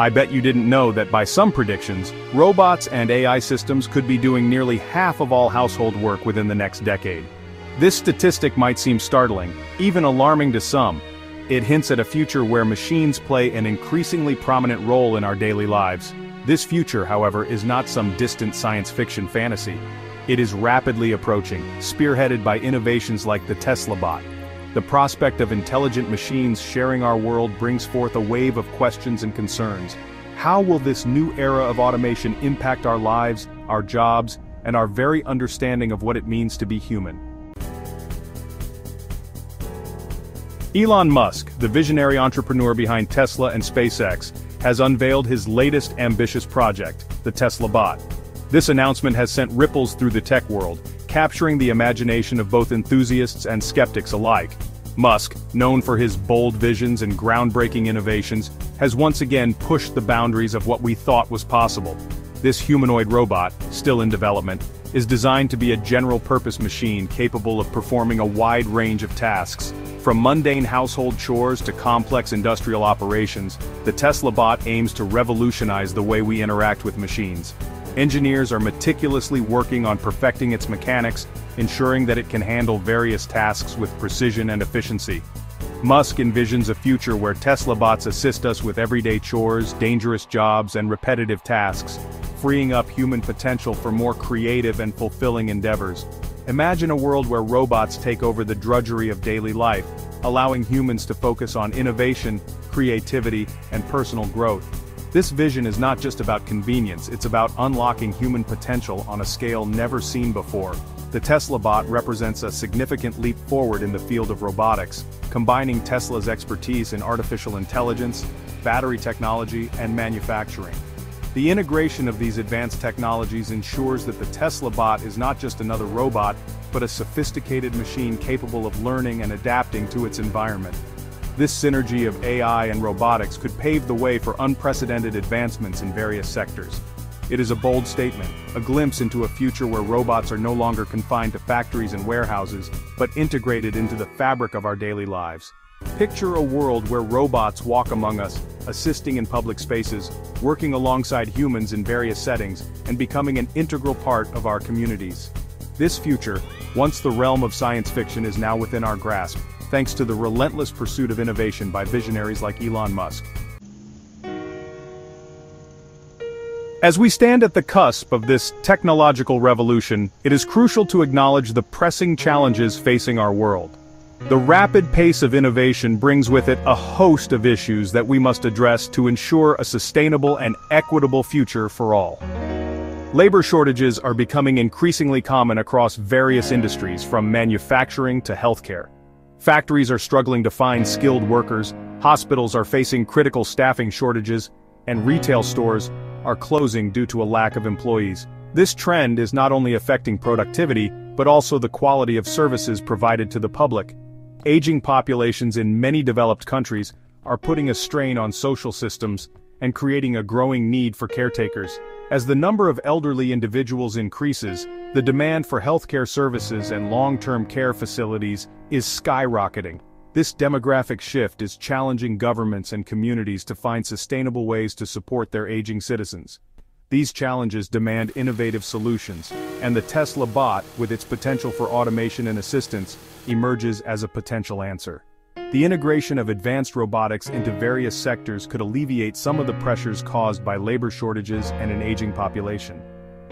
I bet you didn't know that by some predictions, robots and AI systems could be doing nearly half of all household work within the next decade. This statistic might seem startling, even alarming to some. It hints at a future where machines play an increasingly prominent role in our daily lives. This future, however, is not some distant science fiction fantasy. It is rapidly approaching, spearheaded by innovations like the Tesla bot. The prospect of intelligent machines sharing our world brings forth a wave of questions and concerns. How will this new era of automation impact our lives, our jobs, and our very understanding of what it means to be human? Elon Musk, the visionary entrepreneur behind Tesla and SpaceX, has unveiled his latest ambitious project, the Tesla bot. This announcement has sent ripples through the tech world, capturing the imagination of both enthusiasts and skeptics alike. Musk, known for his bold visions and groundbreaking innovations, has once again pushed the boundaries of what we thought was possible. This humanoid robot, still in development, is designed to be a general-purpose machine capable of performing a wide range of tasks. From mundane household chores to complex industrial operations, the Tesla bot aims to revolutionize the way we interact with machines. Engineers are meticulously working on perfecting its mechanics, ensuring that it can handle various tasks with precision and efficiency. Musk envisions a future where Tesla bots assist us with everyday chores, dangerous jobs, and repetitive tasks, freeing up human potential for more creative and fulfilling endeavors. Imagine a world where robots take over the drudgery of daily life, allowing humans to focus on innovation, creativity, and personal growth. This vision is not just about convenience, it's about unlocking human potential on a scale never seen before. The Tesla bot represents a significant leap forward in the field of robotics, combining Tesla's expertise in artificial intelligence, battery technology, and manufacturing. The integration of these advanced technologies ensures that the Tesla bot is not just another robot, but a sophisticated machine capable of learning and adapting to its environment. This synergy of AI and robotics could pave the way for unprecedented advancements in various sectors. It is a bold statement, a glimpse into a future where robots are no longer confined to factories and warehouses, but integrated into the fabric of our daily lives. Picture a world where robots walk among us, assisting in public spaces, working alongside humans in various settings, and becoming an integral part of our communities. This future, once the realm of science fiction, is now within our grasp, thanks to the relentless pursuit of innovation by visionaries like Elon Musk. As we stand at the cusp of this technological revolution, it is crucial to acknowledge the pressing challenges facing our world. The rapid pace of innovation brings with it a host of issues that we must address to ensure a sustainable and equitable future for all. Labor shortages are becoming increasingly common across various industries, from manufacturing to healthcare. Factories are struggling to find skilled workers, hospitals are facing critical staffing shortages, and retail stores are closing due to a lack of employees. This trend is not only affecting productivity, but also the quality of services provided to the public. Aging populations in many developed countries are putting a strain on social systems and creating a growing need for caretakers. As the number of elderly individuals increases, the demand for healthcare services and long-term care facilities is skyrocketing. This demographic shift is challenging governments and communities to find sustainable ways to support their aging citizens. These challenges demand innovative solutions, and the Tesla bot, with its potential for automation and assistance, emerges as a potential answer. The integration of advanced robotics into various sectors could alleviate some of the pressures caused by labor shortages and an aging population.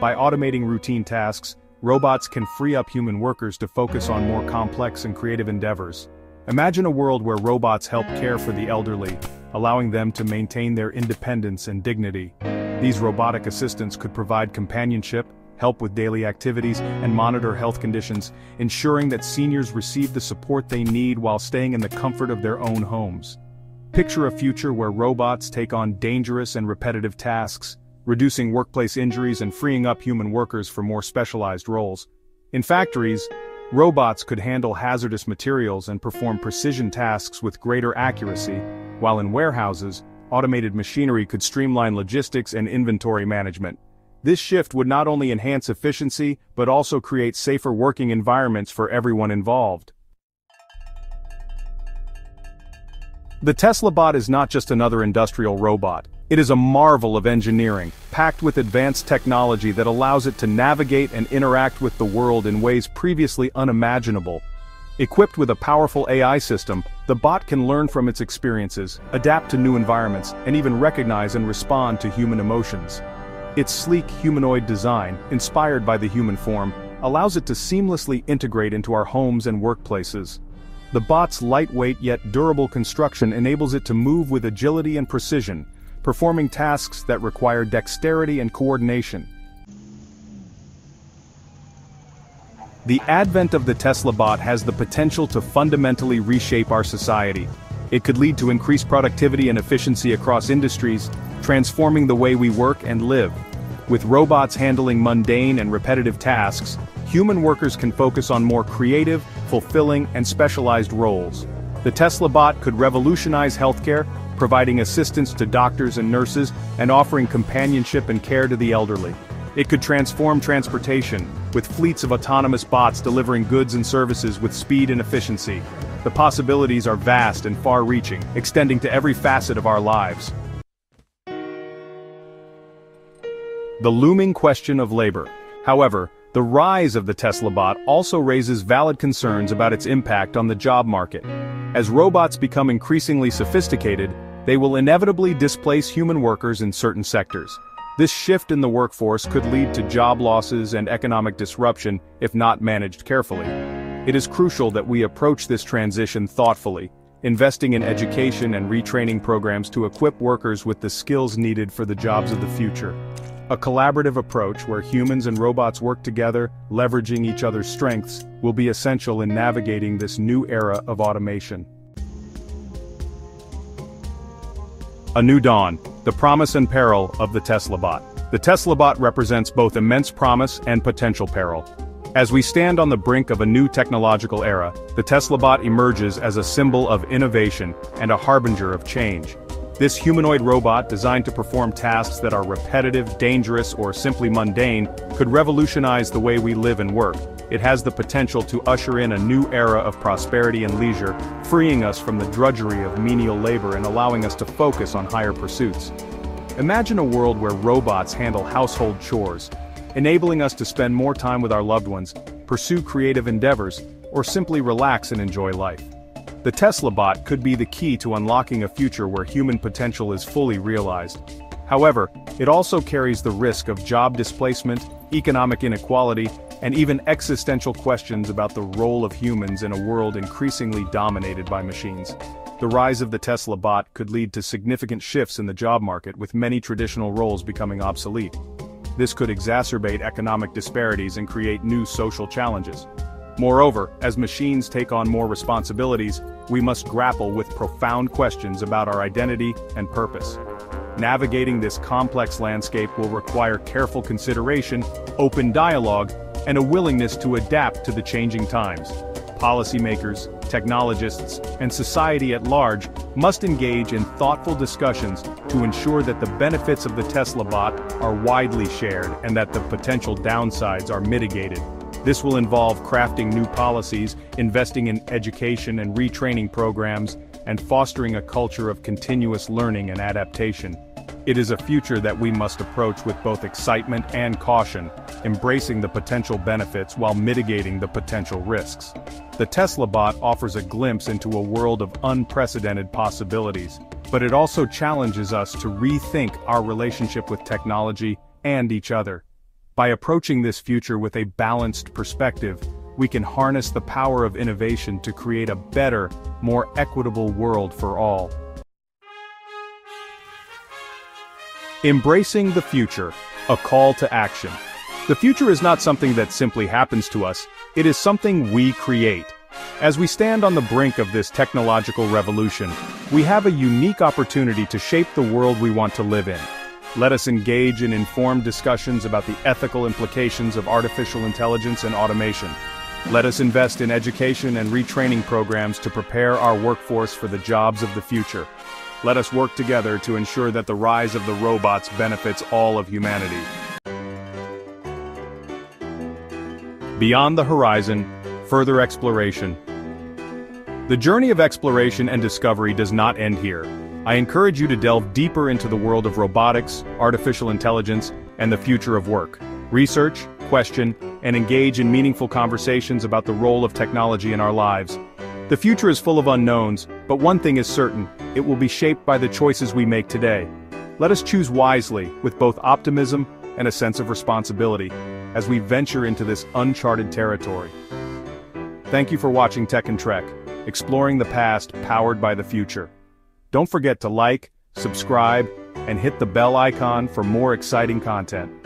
By automating routine tasks, robots can free up human workers to focus on more complex and creative endeavors. Imagine a world where robots help care for the elderly, allowing them to maintain their independence and dignity. These robotic assistants could provide companionship, help with daily activities, and monitor health conditions, ensuring that seniors receive the support they need while staying in the comfort of their own homes. Picture a future where robots take on dangerous and repetitive tasks, reducing workplace injuries and freeing up human workers for more specialized roles. In factories, robots could handle hazardous materials and perform precision tasks with greater accuracy, while in warehouses, automated machinery could streamline logistics and inventory management. This shift would not only enhance efficiency, but also create safer working environments for everyone involved. The Tesla bot is not just another industrial robot. It is a marvel of engineering, packed with advanced technology that allows it to navigate and interact with the world in ways previously unimaginable. Equipped with a powerful AI system, the bot can learn from its experiences, adapt to new environments, and even recognize and respond to human emotions. Its sleek humanoid design, inspired by the human form, allows it to seamlessly integrate into our homes and workplaces. The bot's lightweight yet durable construction enables it to move with agility and precision, performing tasks that require dexterity and coordination. The advent of the Tesla bot has the potential to fundamentally reshape our society. It could lead to increased productivity and efficiency across industries, transforming the way we work and live. With robots handling mundane and repetitive tasks, human workers can focus on more creative, fulfilling, and specialized roles. The Tesla bot could revolutionize healthcare, providing assistance to doctors and nurses, and offering companionship and care to the elderly. It could transform transportation, with fleets of autonomous bots delivering goods and services with speed and efficiency. The possibilities are vast and far-reaching, extending to every facet of our lives. The looming question of labor. However, the rise of the Tesla bot also raises valid concerns about its impact on the job market. As robots become increasingly sophisticated, they will inevitably displace human workers in certain sectors. This shift in the workforce could lead to job losses and economic disruption if not managed carefully. It is crucial that we approach this transition thoughtfully, investing in education and retraining programs to equip workers with the skills needed for the jobs of the future. A collaborative approach where humans and robots work together, leveraging each other's strengths, will be essential in navigating this new era of automation. A new dawn, the promise and peril of the Tesla bot. The Tesla bot represents both immense promise and potential peril. As we stand on the brink of a new technological era, the Tesla bot emerges as a symbol of innovation and a harbinger of change. This humanoid robot, designed to perform tasks that are repetitive, dangerous, or simply mundane, could revolutionize the way we live and work. It has the potential to usher in a new era of prosperity and leisure, freeing us from the drudgery of menial labor and allowing us to focus on higher pursuits. Imagine a world where robots handle household chores, enabling us to spend more time with our loved ones, pursue creative endeavors, or simply relax and enjoy life. The Tesla bot could be the key to unlocking a future where human potential is fully realized. However, it also carries the risk of job displacement, economic inequality, and even existential questions about the role of humans in a world increasingly dominated by machines. The rise of the Tesla bot could lead to significant shifts in the job market, with many traditional roles becoming obsolete. This could exacerbate economic disparities and create new social challenges. Moreover, as machines take on more responsibilities, we must grapple with profound questions about our identity and purpose. Navigating this complex landscape will require careful consideration, open dialogue, and a willingness to adapt to the changing times. Policymakers, technologists, and society at large must engage in thoughtful discussions to ensure that the benefits of the Tesla bot are widely shared and that the potential downsides are mitigated. This will involve crafting new policies, investing in education and retraining programs, and fostering a culture of continuous learning and adaptation. It is a future that we must approach with both excitement and caution, embracing the potential benefits while mitigating the potential risks. The Tesla bot offers a glimpse into a world of unprecedented possibilities, but it also challenges us to rethink our relationship with technology and each other. By approaching this future with a balanced perspective, we can harness the power of innovation to create a better, more equitable world for all. Embracing the future, a call to action. The future is not something that simply happens to us, it is something we create. As we stand on the brink of this technological revolution, we have a unique opportunity to shape the world we want to live in. Let us engage in informed discussions about the ethical implications of artificial intelligence and automation. Let us invest in education and retraining programs to prepare our workforce for the jobs of the future. Let us work together to ensure that the rise of the robots benefits all of humanity. Beyond the horizon, further exploration. The journey of exploration and discovery does not end here. I encourage you to delve deeper into the world of robotics, artificial intelligence, and the future of work. Research, question, and engage in meaningful conversations about the role of technology in our lives. The future is full of unknowns, but one thing is certain: it will be shaped by the choices we make today. Let us choose wisely, with both optimism and a sense of responsibility, as we venture into this uncharted territory. Thank you for watching Tech and Trek, exploring the past powered by the future. Don't forget to like, subscribe, and hit the bell icon for more exciting content.